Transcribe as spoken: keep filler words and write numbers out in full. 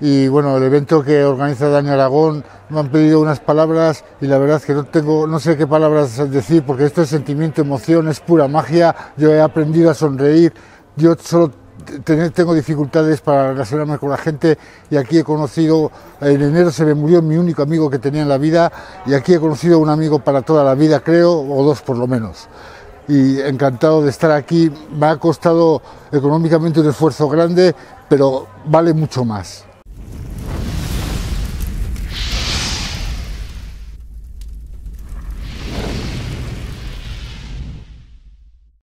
y bueno, el evento que organiza Dani Aragón, me han pedido unas palabras y la verdad es que no tengo, no sé qué palabras decir, porque esto es sentimiento, emoción, es pura magia. Yo he aprendido a sonreír, yo solo tengo dificultades para relacionarme con la gente y aquí he conocido, en enero se me murió mi único amigo que tenía en la vida y aquí he conocido un amigo para toda la vida, creo, o dos por lo menos. Y encantado de estar aquí, me ha costado económicamente un esfuerzo grande, pero vale mucho más.